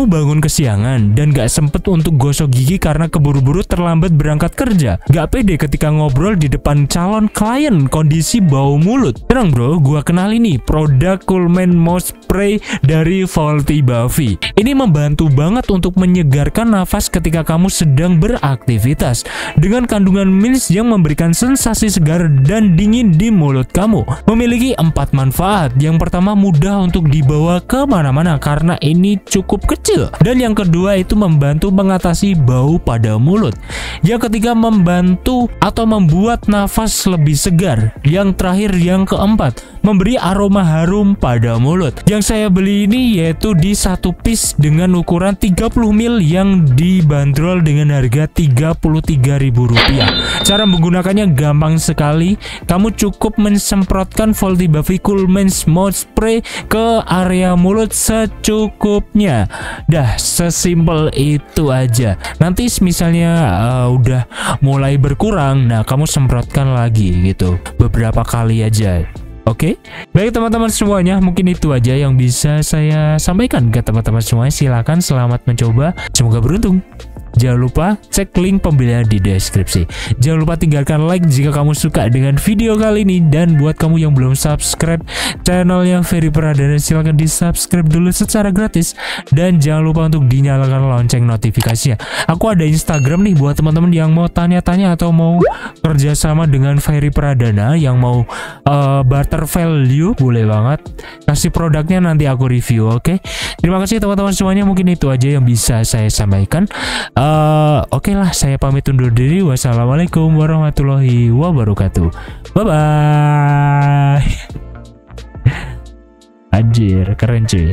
kamu bangun kesiangan dan gak sempet untuk gosok gigi karena keburu-buru terlambat berangkat kerja, gak pede ketika ngobrol di depan calon klien kondisi bau mulut. Tenang bro, gua kenal ini produk Coolman Mouth Spray dari Folti Baffi. Ini membantu banget untuk menyegarkan nafas ketika kamu sedang beraktivitas, dengan kandungan mints yang memberikan sensasi segar dan dingin di mulut kamu. Memiliki 4 manfaat. Yang pertama, mudah untuk dibawa kemana-mana karena ini cukup kecil, dan yang kedua itu membantu mengatasi bau pada mulut, yang ketiga membantu atau membuat nafas lebih segar, yang terakhir yang keempat memberi aroma harum pada mulut. Yang saya beli ini yaitu di 1 piece dengan ukuran 30 ml yang dibanderol dengan harga Rp33.000. Cara menggunakannya gampang sekali, kamu cukup mensemprotkan Folti Baffi Coolman Mouth Spray ke area mulut secukupnya. Dah, sesimpel itu aja. Nanti misalnya udah mulai berkurang, nah kamu semprotkan lagi gitu, beberapa kali aja. Oke, baik teman-teman semuanya, mungkin itu aja yang bisa saya sampaikan ke teman-teman semuanya. Silahkan, selamat mencoba, semoga beruntung. Jangan lupa cek link pembelian di deskripsi. Jangan lupa tinggalkan like jika kamu suka dengan video kali ini. Dan buat kamu yang belum subscribe channelnya Ferry Pradana, silahkan di subscribe dulu secara gratis. Dan jangan lupa untuk dinyalakan lonceng notifikasinya. Aku ada Instagram nih buat teman-teman yang mau tanya-tanya atau mau kerjasama dengan Ferry Pradana, yang mau barter value, boleh banget. Kasih produknya, nanti aku review. Oke, terima kasih teman-teman semuanya. Mungkin itu aja yang bisa saya sampaikan. Oke lah, saya pamit undur diri. Wassalamualaikum warahmatullahi wabarakatuh. Bye bye. Anjir, keren cuy.